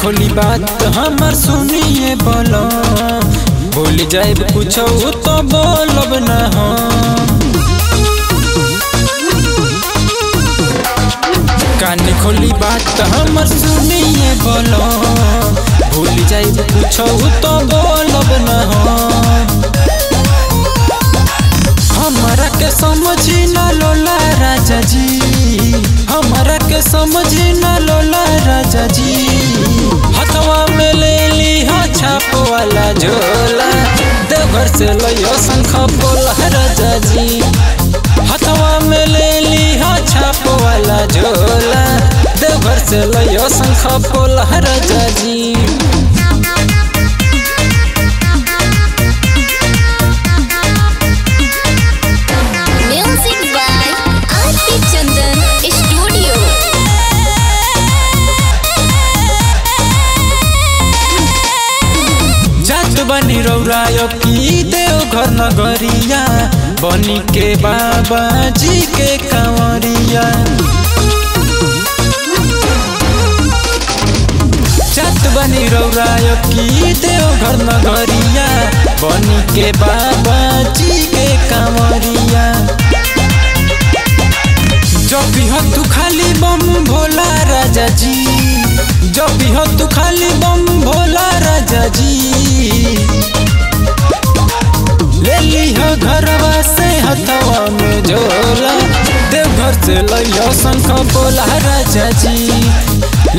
खोली बात हमार सुनिए बोलो बोली जाए पूछो तो बोलब ना हो कान खोली बात हमार सुनिए बोलो भूल जाए पूछो तो बोलब ना हो हमारा के समझी ना लोला राजा जी हमारा के समझी ना लोला राजा जी झोला देवघर से लइयो शंखपोला राजा जी हथवा में ले लिया छाप वाला झोला देवघर से लइयो शंखपोला राजा जी। बनी रौरायो की देवघर नगरिया बनी के बाबा जी के कांवरिया जात बनी रौरायो की देवघर नगरिया बनी के बाबा जी के कांवरिया जो पीहो तू खाली बम भोला राजा जी जो पीहो तू खाली बम भोला राजा जी ले लियो घरवा से हथवा में झोला देवघर से लइयो शंखपोला राजा जी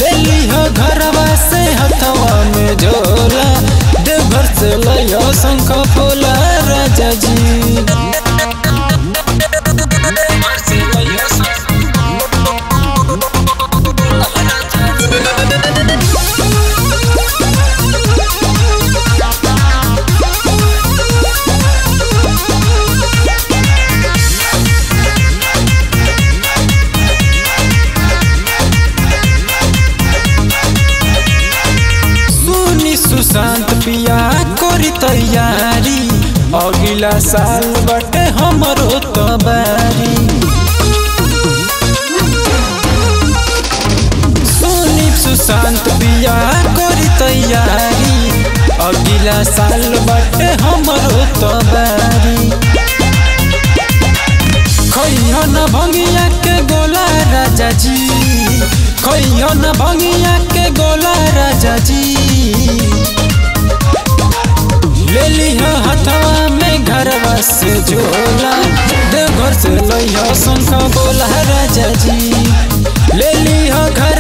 ले लियो घरवा से हथवा में झोला देवघर से लइयो शंखपोला राजा जी। सुशांत पिया कोरी तैयारी अगला साल बटे हमरो तबारी सुनी सुशांत पिया कोरी तैयारी अगला साल बटे हमरो तबारी खइयो न भंगिया के गोला राजा जी खइयो न भंगिया के गोला राजा जी ले लिया हथवा में घरवा से झोला देवघर से लइयो शंखपोला राजा जी ले लिया।